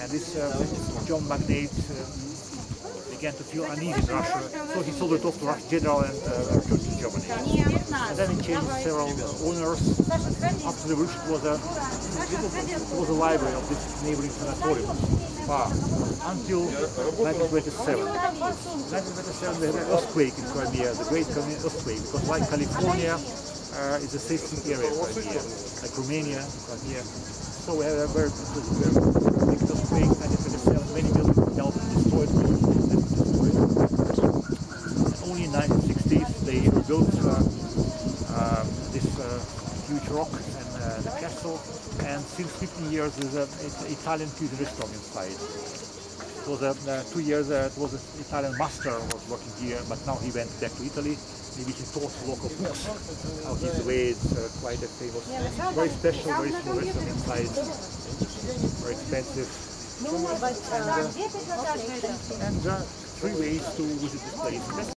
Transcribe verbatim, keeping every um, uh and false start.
And this uh, John Magnate uh, began to feel uneasy in Russia, so he sold it off to Russia General and uh, returned to Germany. And then he changed several owners. After the revolution, it was a, it was a library of this neighboring sanatorium, bar, until nineteen twenty-seven. nineteen twenty-seven, there was an earthquake in Crimea, the Great Crimean Earthquake, because like California, uh, is a seismic area in Crimea, like Romania, Crimea. So we have a very big earthquake, nineteen twenty-seven, many buildings helped destroyed, and only in the nineteen sixties they rebuilt uh, uh, this uh, huge rock and uh, the castle, and since fifteen years there's an Italian fusion restaurant inside. So the, uh, two years uh, it was an Italian master who was working here, but now he went back to Italy. Maybe he taught local books out his way. It's uh, quite a famous, very special, very small restaurant inside, very expensive. And, uh, and uh, three ways to visit this place.